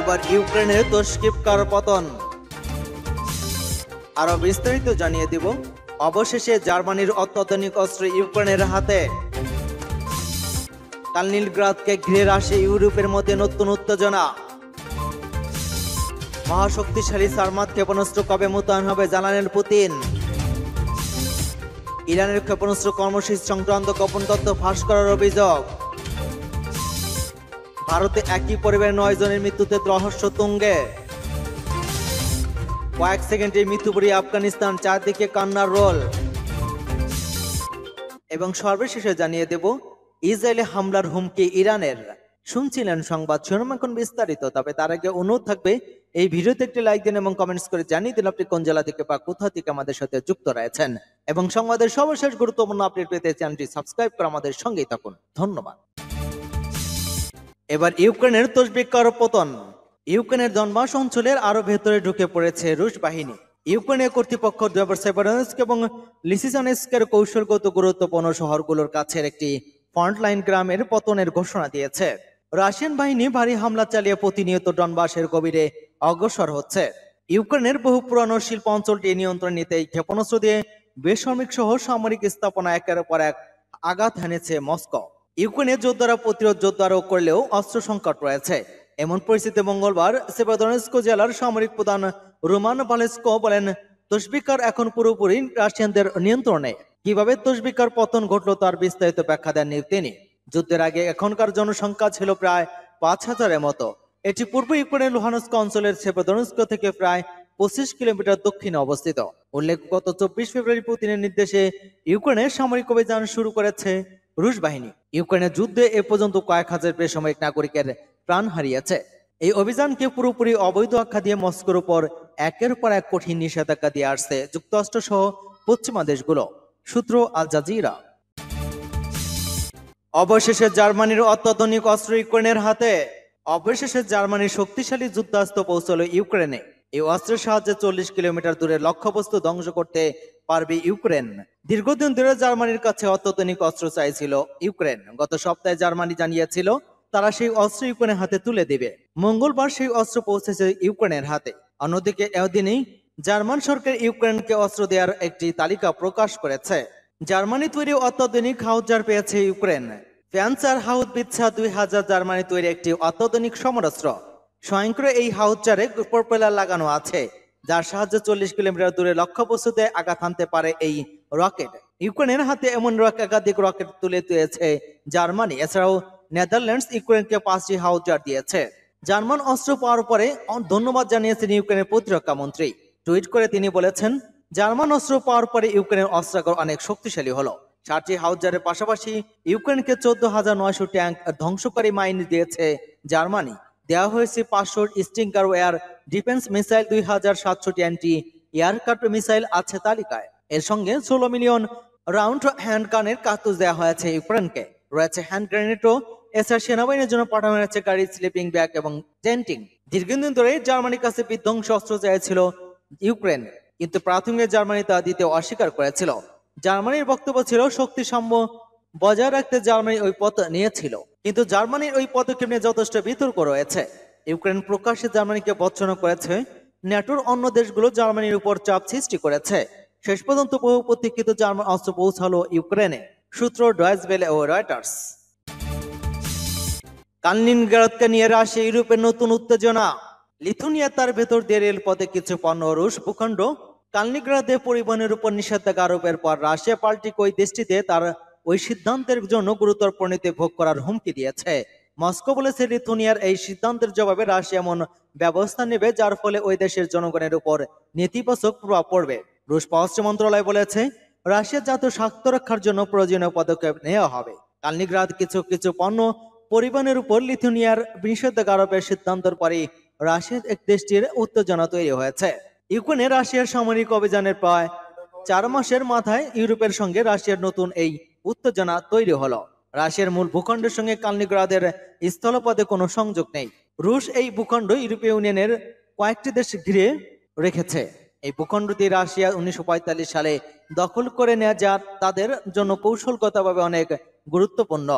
এবার ইউক্রেনের তুর্স্কিপকার পতন। আরো বিস্তারিত জানিয়ে দেব। অবশেষে জার্মানির অত্যাধুনিক অস্ত্র ইউক্রেনের হাতে। কালিনিনগ্রাদকে ঘিরে রাশিয়া ইউরোপের মধ্যে নতুন উত্তেজনা। মহাশক্তিশালী সারমাত ক্ষেপণাস্ত্র কবে মোতায়েন হবে জানালেন পুতিন। ইরানের ক্ষেপণাস্ত্র কর্মসূচি সংক্রান্ত গোপন তথ্য ফাঁস করার অভিযোগ। ভারতে একই পরিবারে 9 জনের মৃত্যুতে রহস্য তুঙ্গে। কয়েক সেকেন্ডে মৃত্যুপুরী আফগানিস্তান, চারদিকে কান্নার রোল। এবং সর্বশেষে জানিয়ে দেব ইসরায়েলে হামলার হুমকি ইরানের। শুনছিলেন সংবাদ শিরোনাম, এখন বিস্তারিত। তবে তার আগে অনুরোধ থাকবে এই ভিডিওতে একটি লাইক দিন এবং কমেন্টস করে জানিয়ে দিন আপনি কোন জেলা থেকে বা কোথা থেকে আমাদের সাথে যুক্ত রয়েছেন, এবং সংবাদের সর্বশেষ গুরুত্বপূর্ণ আপডেট পেতে চ্যানেলটি সাবস্ক্রাইব করে আমাদের সঙ্গেই থাকুন। ধন্যবাদ। এবার ইউক্রেনের তুর্স্কিপকার পতন। ইউক্রেনের ডনবাস অঞ্চলের আরো ভেতরে ঢুকে পড়েছে রুশ বাহিনী। ইউক্রেনের কর্তৃপক্ষ সেভারোনেস্ক এবং লিসিচানেস্কের কৌশলগত গুরুত্বপূর্ণ শহরগুলোর কাছের একটি ফ্রন্টলাইন গ্রামের পতনের ঘোষণা দিয়েছে। রাশিয়ান বাহিনী ভারী হামলা চালিয়ে প্রতিনিয়ত ডনবাসের গভীরে অগ্রসর হচ্ছে। ইউক্রেনের বহু পুরানো শিল্প অঞ্চলটি নিয়ন্ত্রণ নিতে ক্ষেপণাস্ত্র দিয়ে বেসামরিক সহ সামরিক স্থাপনা একের পর এক আঘাত হানেছে মস্কো। ইউক্রেনের যোদ্ধারা প্রতিরোধ যোদ্ধারও করলেও অস্ত্র সংকট রয়েছে। এমন পরিস্থিতি মঙ্গলবার সেভারোনেস্ক জেলার সামরিক প্রধান রোমান ভালেস্কো বলেন, তুর্স্কিপকার এখন পুরোপুরি রাশিয়ানদের নিয়ন্ত্রণে। কিভাবে তুর্স্কিপকার পতন ঘটলো তার বিস্তারিত ব্যাখ্যা দেননি তিনি। যুদ্ধের আগে এখনকার জনসংখ্যা ছিল প্রায় 5,000-এর মতো। এটি পূর্ব ইউক্রেনের লুহানস্ক অঞ্চলের সেভারোনেস্ক থেকে প্রায় 25 কিলোমিটার দক্ষিণে অবস্থিত। উল্লেখ্য, গত 24 ফেব্রুয়ারি পুতিনের নির্দেশে ইউক্রেনের সামরিক অভিযান শুরু করেছে রুশ বাহিনী। ইউক্রেনের যুদ্ধে এ পর্যন্ত কয়েক হাজার বেসামরিক নাগরিকের প্রাণ হারিয়েছে। এই অভিযানকে পুরোপুরি অবৈধ আখ্যা দিয়ে মস্কোর উপর একের পর এক কঠিন নিষেধাজ্ঞা দিয়ে আসছে যুক্তরাষ্ট্র সহ পশ্চিমা দেশগুলো। সূত্র আল জাজিরা। অবশেষে জার্মানির অত্যাধুনিক অস্ত্র ইউক্রেনের হাতে। অবশেষে জার্মানির শক্তিশালী যুদ্ধাস্ত্র পৌঁছল ইউক্রেনে। এই অস্ত্রের সাহায্যে 40 কিলোমিটার দূরে লক্ষ্যবস্তু ধ্বংস করতে পারবে ইউক্রেন। দীর্ঘদিন ধরে জার্মানির কাছে অত্যাধুনিক অস্ত্র চাইছিল ইউক্রেন। গত সপ্তাহে জার্মানি জানিয়েছিল তারা সেই অস্ত্র ইউক্রেনের হাতে তুলে দেবে। মঙ্গলবার সেই অস্ত্র পৌঁছেছে ইউক্রেনের হাতে। অন্যদিকে এদিনই জার্মান সরকার ইউক্রেনকে অস্ত্র দেওয়ার একটি তালিকা প্রকাশ করেছে। জার্মানি তৈরি অত্যাধুনিক হাউজার পেয়েছে ইউক্রেন। প্যান্সার হাউবিৎসা 2000 জার্মানি তৈরি একটি অত্যাধুনিক সমরাস্ত্র। স্বয়ংক্রিয় এই হাউজারে প্রপেলার লাগানো আছে, যার সাহায্যে 40 কিলোমিটার দূরে লক্ষ্যবস্তুতে আঘাত হানতে পারে এই রকেট। ইউক্রেনের হাতে এমন একাধিক রকেট তুলে দিয়েছে জার্মানি। এছাড়াও নেদারল্যান্ডস ইউক্রেনকে 5টি হাউজার দিয়েছে। জার্মান অস্ত্র পাওয়ার পরে ধন্যবাদ জানিয়েছেন ইউক্রেনের প্রতিরক্ষা মন্ত্রী। টুইট করে তিনি বলেছেন, জার্মান অস্ত্র পাওয়ার পরে ইউক্রেনের অস্ত্রাগার অনেক শক্তিশালী হলো। 60টি হাউজারের পাশাপাশি ইউক্রেনকে 14,900 ট্যাঙ্ক ধ্বংসকারী মাইন দিয়েছে জার্মানি। দেওয়া হয়েছে 500 Stinger air defence missile, 2,700 anti aircraft missile আছে তালিকায়। এর সঙ্গে 16 মিলিয়ন রাউন্ড হ্যান্ড গানের কার্তুজ দেওয়া হয়েছে ইউক্রেনকে। রয়েছে হ্যান্ড গ্রেনেডও। এছাড়া সেনাবাহিনীর জন্য পাঠানো হয়েছে গাড়ি, স্লিপিং ব্যাগ এবং টেন্টিং। দীর্ঘদিন ধরে জার্মানির কাছে বিধ্বংসী অস্ত্র চাইছিল ইউক্রেন, কিন্তু প্রাথমিক জার্মানি তা দিতে অস্বীকার করেছিল। জার্মানির বক্তব্য ছিল শক্তি সাম্য বজায় রাখতে জার্মানি ওই পথ নিয়েছিল, কিন্তু জার্মানির ওই পদক্ষেপ নিয়ে যথেষ্ট বিতর্ক রয়েছে। ইউক্রেন প্রকাশ্যে জার্মানিকে ভৎসনা করেছে। ন্যাটোর অন্য দেশগুলো জার্মানির উপর চাপ সৃষ্টি করেছে। শেষ পর্যন্ত বহু প্রতীক্ষিত জার্মান অস্ত্র পৌঁছালো ইউক্রেনে। সূত্র ডয়েচ ভেলে ও রয়টার্স। কালিনিনগ্রাদকে নিয়ে রাশিয়া ইউরোপের নতুন উত্তেজনা। লিথুনিয়া তার ভেতর দিয়ে রেলপথে কিছু পণ্য রুশ ভূখণ্ড কালিনিনগ্রাদে পরিবহনের উপর নিষেধাজ্ঞা আরোপের পর রাশিয়া পাল্টি ওই দেশটিতে তার ওই সিদ্ধান্তের জন্য গুরুতর পরিণতি ভোগ করার হুমকি দিয়েছে। মস্কো বলেছে, লিথুনিয়ার এই সিদ্ধান্তের জবাবে রাশিয়া এমন ব্যবস্থা নেবে যার ফলে ওই দেশের জনগণের উপর নেতিবাচক প্রভাব পড়বে। রুশ পররাষ্ট্র মন্ত্রণালয় বলেছে, রাশিয়ার জাতীয় স্বার্থ রক্ষার জন্য প্রয়োজনীয় পদক্ষেপ নেওয়া হবে। কালিনিনগ্রাদ কিছু কিছু পণ্য পরিবহনের উপর লিথুনিয়ার নিষেধাজ্ঞা আরোপের সিদ্ধান্তের পরই রাশিয়ার এক দেশটির উত্তেজনা তৈরি হয়েছে। ইউক্রেনে রাশিয়ার সামরিক অভিযানের প্রায় 4 মাসের মাথায় ইউরোপের সঙ্গে রাশিয়ার নতুন এই উত্তেজনা তৈরি হলো। রাশিয়ার মূল ভূখণ্ডের সঙ্গে কালিনিনগ্রাদের স্থলপথে কোনো সংযোগ নেই। রুশ এই ভূখণ্ড ইউরোপীয় ইউনিয়নের কয়েকটি দেশ ঘিরে রেখেছে। এই ভূখণ্ডটি রাশিয়া 1945 সালে দখল করে নেয়া, যা তাদের জন্য কৌশলগতভাবে অনেক গুরুত্বপূর্ণ।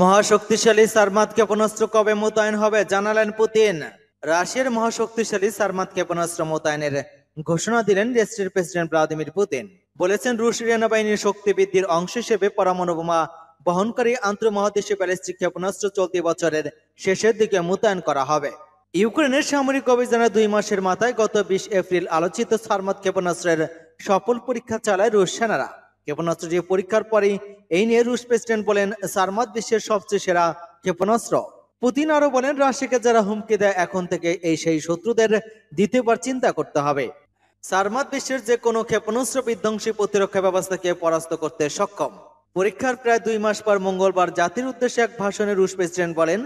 महाशक्तिशाली सार्मात क्षेपणास्त्र कब मोतायन होबे जानालेन पुतिन। राशियार महाशक्तिशाली सार्मात क्षेपणास्त्र मोतायनेर घोषणा दिलेन देशटिर प्रेसिडेंट भ्लादिमिर पुतिन। बोलेছেন रूस सेनाबाहिনীর शक्ति বৃদ্ধির अंश हिसेबे परमाणु বোমা বহনকারী আন্তর্মহাদেশীয় ব্যালিস্টিক ক্ষেপণাস্ত্র চলতি বছরের শেষের দিকে মোতায়েন করা হবে। ইউক্রেনের সামরিক অভিযানে 2 মাসের মাথায় গত 20 এপ্রিল আলোচিত সার্মাত ক্ষেপণাস্ত্রের সফল পরীক্ষা চালায় রুশ সেনারা। ক্ষেপণাস্ত্রটি পরীক্ষার পরেই এই নিয়ে রুশ প্রেসিডেন্ট বলেন সার্মাত বিশ্বের সবচেয়ে সেরা ক্ষেপণাস্ত্র। পুতিন আরো বলেন রাশিয়াকে যারা হুমকি দেয় এখন থেকে এই সেই শত্রুদের দ্বিতীয়বার চিন্তা করতে হবে। সার্মাত বিশ্বের যে কোনো ক্ষেপণাস্ত্র বিধ্বংসী প্রতিরক্ষা ব্যবস্থাকে পরাস্ত করতে সক্ষম। পরীক্ষার প্রায় 2 মাস পর মঙ্গলবার জাতির উদ্দেশ্যে এক ভাষণে রুশ প্রেসিডেন্ট বলেন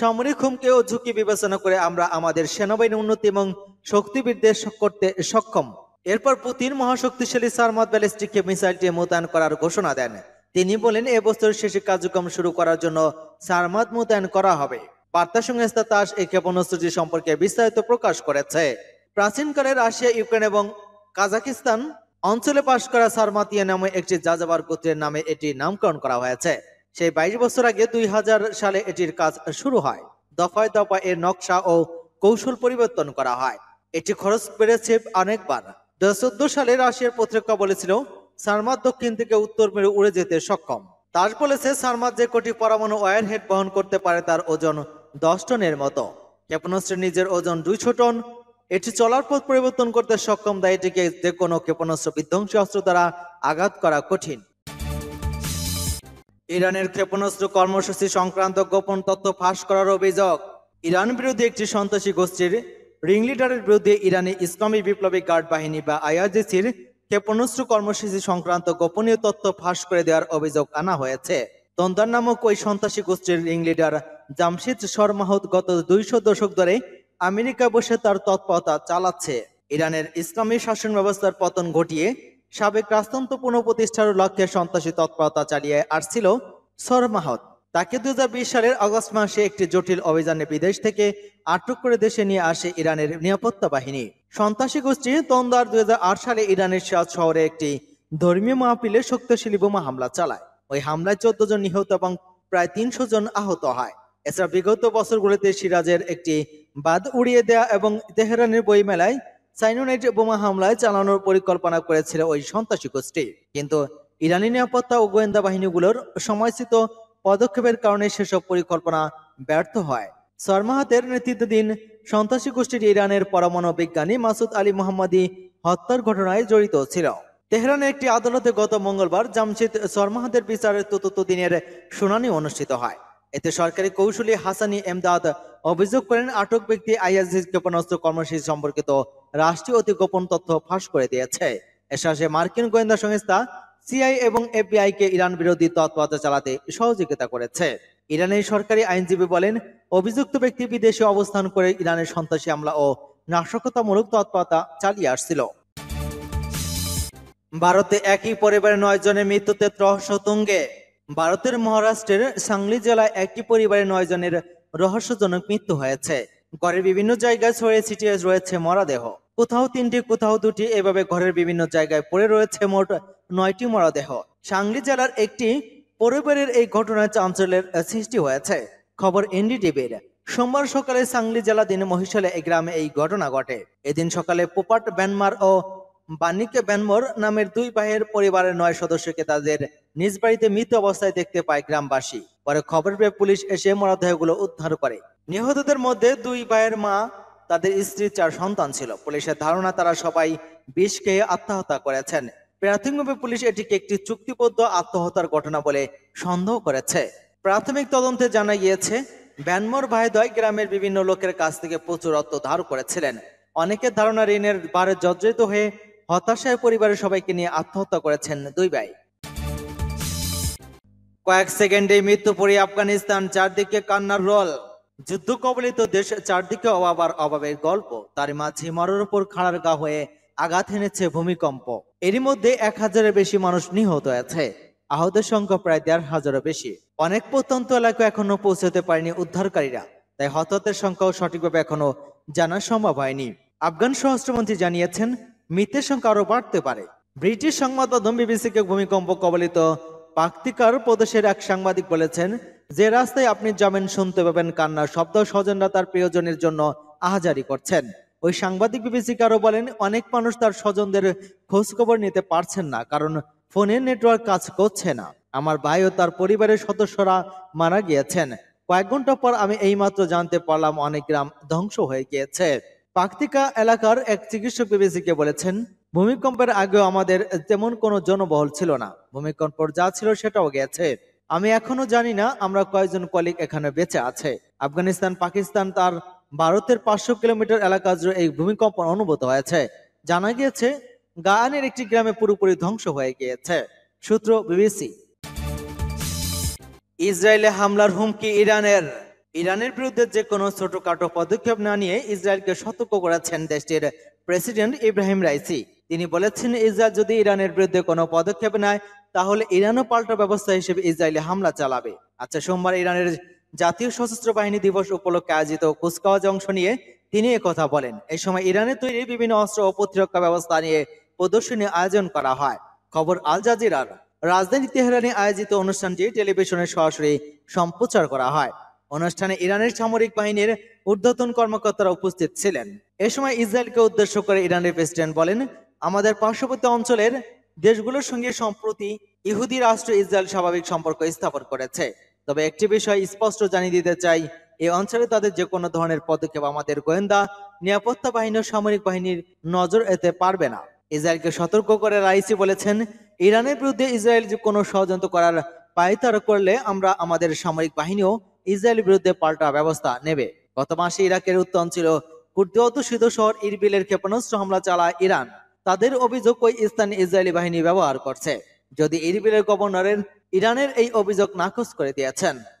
সামরিক হুমকি ও ঝুঁকি বিবেচনা করে আমরা আমাদের সেনাবাহিনীর উন্নতি এবং শক্তি বৃদ্ধি করতে সক্ষম। এরপর পুতিন মহাশক্তিশালী সার্মাত ব্যালিস্টিক মিসাইলটি মোতায়েন করার ঘোষণা দেন। তিনি বলেন এ বছরের শেষে কার্যক্রম শুরু করার জন্য সার্মাত মোতায়েন করা হবে। বার্তা সংস্থা তাস এই ক্ষেপণাস্ত্রটি সম্পর্কে বিস্তারিত প্রকাশ করেছে। প্রাচীনকালে রাশিয়া, ইউক্রেন এবং কাজাকিস্তান অঞ্চলে পাশ করা সারমাতিয়া নামে একটি যাযাবর গোত্রের নামে এটি নামকরণ করা হয়েছে। সেই 22 বছর আগে 2000 সালে এটির কাজ শুরু হয়। দফায় দফায় এর নকশা ও কৌশল পরিবর্তন করা হয়। এটি খরচ বেড়েছে অনেকবার। 2014 সালে রাশিয়ার পত্রিকা বলেছিল সারমাত দক্ষিণ থেকে উত্তর মেরু উড়ে যেতে সক্ষম। তাস বলেছে সারমাত যে কোটি পরমাণু ওয়ারহেড বহন করতে পারে তার ওজন 10 টনের মতো। ক্ষেপণাস্ত্রের নিজের ওজন 200 টন। এটি চলার পথ পরিবর্তন করতে সক্ষম। তাই এটিকে যে কোনো ক্ষেপণাস্ত্র বিধ্বংসী অস্ত্র দ্বারা আঘাত করা কঠিন। ইরানের ক্ষেপণাস্ত্র কর্মসূচি সংক্রান্ত গোপন তথ্য ফাঁস করার অভিযোগ। ইরান বিরোধী একটি সন্ত্রাসী গোষ্ঠীর রিংলিডারের বিরুদ্ধে ইরানি ইসলামী বিপ্লবী গার্ড বাহিনী বা আইআরজিসির ক্ষেপণাস্ত্র কর্মসূচি সংক্রান্ত গোপনীয় তথ্য ফাঁস করে দেওয়ার অভিযোগ আনা হয়েছে। তন্দার নামক ওই সন্ত্রাসী গোষ্ঠীর রিংলিডার জামশিদ শরমাহত গত 200 দশক ধরে আমেরিকা বসে তার তৎপরতা চালাচ্ছে। ইরানের ইসলামী শাসন ব্যবস্থার পতন ঘটিয়ে সাবেক রাজতন্ত্র পুনঃপ্রতিষ্ঠার লক্ষ্যে সন্ত্রাসী তৎপরতা চালিয়ে আসছিল শরমাহত। তাকে 2020 সালের আগস্ট মাসে একটি জটিল অভিযানে বিদেশ থেকে আটক করে দেশে নিয়ে আসে ইরানের নিরাপত্তা বাহিনী। সন্ত্রাসী গোষ্ঠী তন্দার 2008 সালে ইরানের সিয়াজ শহরে একটি ধর্মীয় মাহফিলে শক্তিশালী বোমা হামলা চালায়। ওই হামলায় 14 জন নিহত এবং প্রায় 300 জন আহত হয়। এছাড়া বিগত বছরগুলোতে সিরাজের একটি বাদ উড়িয়ে দেয়া এবং তেহরানের বইমেলায় সাইনোনাইট বোমা হামলায় চালানোর পরিকল্পনা করেছিল ওই সন্ত্রাসী গোষ্ঠী। কিন্তু ইরানি নিরাপত্তা ও গোয়েন্দা বাহিনীগুলোর সময়সূচিত পদক্ষেপের কারণে সেসব পরিকল্পনা ব্যর্থ হয়। শরমাহতের নেতৃত্বাধীন সন্ত্রাসী গোষ্ঠীটি ইরানের পরমাণু বিজ্ঞানী মাসুদ আলী মোহাম্মদী হত্যার ঘটনায় জড়িত ছিল। তেহরানের একটি আদালতে গত মঙ্গলবার জামশিদ শরমাহতের বিচারের ৪র্থ দিনের শুনানি অনুষ্ঠিত হয়। এতে সরকারি কৌশলী হাসানি এমদাদ অভিযোগ করেন আটক ব্যক্তি আইআরজিসির ক্ষেপণাস্ত্র কর্মসূচি সম্পর্কিত রাষ্ট্রীয় অতি গোপন তথ্য ফাঁস করে দিয়েছে। এরশাসে মার্কিন গোয়েন্দা সংস্থা সিআইএ এবং এফবিআই কে ইরান বিরোধী তৎপরতা চালাতে সহযোগিতা করেছে। ইরানের সরকারি আইনজীবী বলেন অভিযুক্ত ব্যক্তি বিদেশে অবস্থান করে ইরানের সন্ত্রাসী হামলা ও নাশকতামূলক তৎপরতা চালিয়ে আসছিল। ভারতে একই পরিবারের 9 জনের মৃত্যুতে রহস্য তুঙ্গে। ভারতের মহারাষ্ট্রের সাংলি জেলায় একটি পরিবারের 9 জনের রহস্যজনক মৃত্যু হয়েছে। ঘরের বিভিন্ন জায়গায় ছড়িয়ে ছিটিয়ে রয়েছে মরদেহ। কোথাও 3টি, কোথাও 2টি, এভাবে ঘরের বিভিন্ন জায়গায় পড়ে রয়েছে মোট 9টি মরদেহ। সাংলি জেলার একটি পরিবারের এই ঘটনায় চাঞ্চল্যের সৃষ্টি হয়েছে। খবর এনডিটিভির। সোমবার সকালে সাংলি জেলাধীন মহিষালে এই গ্রামে এই ঘটনা ঘটে। এদিন সকালে পোপাট ব্যানমার ও বানিকে ব্যানমোর নামের 2 ভাইয়ের পরিবারের 9 সদস্যকে তাদের নিজ বাড়িতে মৃত অবস্থায় দেখতে পায় গ্রামবাসী। পরে খবর পেয়ে পুলিশ এসে মরদেহগুলো উদ্ধার করে। নিহতদের মধ্যে 2 ভাইয়ের মা, তাদের স্ত্রী, 4 সন্তান ছিল। পুলিশের ধারণা তারা সবাই বিষ খেয়ে আত্মহত্যা করেছেন। প্রাথমিকভাবে পুলিশ এটিকে একটি চুক্তিবদ্ধ আত্মহত্যার ঘটনা বলে সন্দেহ করেছে। প্রাথমিক তদন্তে জানা গিয়েছে ব্যানমোর ভাইদ্বয় গ্রামের বিভিন্ন লোকের কাছ থেকে প্রচুর অর্থ ধার করেছিলেন। অনেকের ধারণা ঋণের ভারে জর্জরিত হয়ে হতাশায় পরিবারের সবাইকে নিয়ে আত্মহত্যা করেছেন 2 ভাই। কয়েক সেকেন্ডে মৃত্যু পড়ে আফগানিস্তান, চারদিকে কান্নার রোল। যুদ্ধ কবলিত দেশ, চারদিকে অভাব আর অভাবের গল্প। তার মাঝে মরার উপর খাড়ার গা হয়ে আঘাত এনেছে ভূমিকম্প। এরই মধ্যে 1000-এর বেশি মানুষ নিহত হয়েছে। আহতের সংখ্যা প্রায় 1500-এর বেশি। অনেক প্রত্যন্ত এলাকা এখনো পৌঁছতে পারেনি উদ্ধারকারীরা, তাই হতাহতের সংখ্যাও সঠিকভাবে এখনো জানা সম্ভব হয়নি। আফগান স্বরাষ্ট্রমন্ত্রী জানিয়েছেন মৃতের সংখ্যা আরো বাড়তে পারে। ব্রিটিশ সংবাদ মাধ্যম বিবিসিকে ভূমিকম্প কবলিত পাকতিকার প্রদেশের এক সাংবাদিক বলেছেন, যে রাস্তায় আপনি যাবেন শুনতে পাবেন কান্নার শব্দ, স্বজনরা তার প্রিয়জনের জন্য আহাজারি করছেন। ওই সাংবাদিক বিবিসিকে আরও বলেন, অনেক মানুষ তার স্বজনদের খোঁজখবর নিতে পারছেন না, কারণ ফোনের নেটওয়ার্ক কাজ করছে না। আমার ভাই ও তার পরিবারের সদস্যরা মারা গিয়েছেন। কয়েক ঘন্টা পর আমি এইমাত্র জানতে পারলাম অনেক গ্রাম ধ্বংস হয়ে গিয়েছে। পাকতিকা এলাকার এক চিকিৎসক বিবিসিকে বলেছেন, ভূমিকম্পের আগেও আমাদের তেমন কোনো জনবহল ছিল না, ভূমিকম্প যা ছিল সেটাও গেছে। আমি এখনো জানি না আমরা কয়েকজন কলিগ এখানে বেঁচে আছে। আফগানিস্তান, পাকিস্তান, তার ভারতের 500 কিলোমিটার এলাকা জুড়ে এই ভূমিকম্পন অনুভূত হয়েছে। জানা গিয়েছে গায়ানের একটি গ্রামে পুরোপুরি ধ্বংস হয়ে গিয়েছে। সূত্র বিবিসি। ইসরায়েলে হামলার হুমকি ইরানের। ইরানের বিরুদ্ধে যে কোনো ছোটখাটো পদক্ষেপ না নিয়ে ইসরায়েলকে সতর্ক করেছেন দেশটির প্রেসিডেন্ট ইব্রাহিম রাইসি। তিনি বলেছেন, ইসরায়েল যদি ইরানের বিরুদ্ধে কোনো পদক্ষেপ নেয় তাহলে ইরানও পাল্টা ব্যবস্থা হিসেবে ইসরায়েলে হামলা চালাবে। আচ্ছা, সোমবার ইরানের জাতীয় সশস্ত্র বাহিনী দিবস উপলক্ষে আয়োজিত কুচকাওয়াজে অংশ নিয়ে তিনি একথা বলেন। এই সময় ইরানের তৈরি বিভিন্ন অস্ত্র ও প্রতিরক্ষা ব্যবস্থা নিয়ে প্রদর্শনী আয়োজন করা হয়। খবর আল জাজিরার। রাজধানী তেহরানে আয়োজিত অনুষ্ঠানটি টেলিভিশনে সরাসরি সম্প্রচার করা হয়। অনুষ্ঠানে ইরানের সামরিক বাহিনীর ঊর্ধ্বতন কর্মকর্তারা উপস্থিত ছিলেন। এ সময় ইসরায়েলকে উদ্দেশ্য করে ইরানের প্রেসিডেন্ট বলেন, আমাদের পার্শ্ববর্তী অঞ্চলের দেশগুলোর সঙ্গে সম্প্রতি ইহুদি রাষ্ট্র ইসরায়েল স্বাভাবিক সম্পর্ক স্থাপন করেছে। তবে একটি বিষয় স্পষ্ট জানিয়ে দিতে চাই, এই অঞ্চলে তাদের যে কোনো ধরনের পদক্ষেপ আমাদের গোয়েন্দা, নিরাপত্তা বাহিনী ও সামরিক বাহিনীর নজর এতে পারবে না। ইসরায়েলকে সতর্ক করে রাইসি বলেছেন, ইরানের বিরুদ্ধে ইসরায়েল যে কোনো ষড়যন্ত্র করার পায়তারা করলে আমরা আমাদের সামরিক বাহিনীও ইসরায়েলের বিরুদ্ধে পাল্টা ব্যবস্থা নেবে। গত মাসে ইরাকের উত্তর অঞ্চল কুর্দি অধ্যুষিত শহর ইরবিলের ক্ষেপণাস্ত্র হামলা চালায় ইরান। তাদের অভিযোগ ওই স্থানে ইসরায়েলি বাহিনী ব্যবহার করছে। যদি ইরবিলের গভর্নরের ইরানের এই অভিযোগ নাকচ করে দিয়েছেন।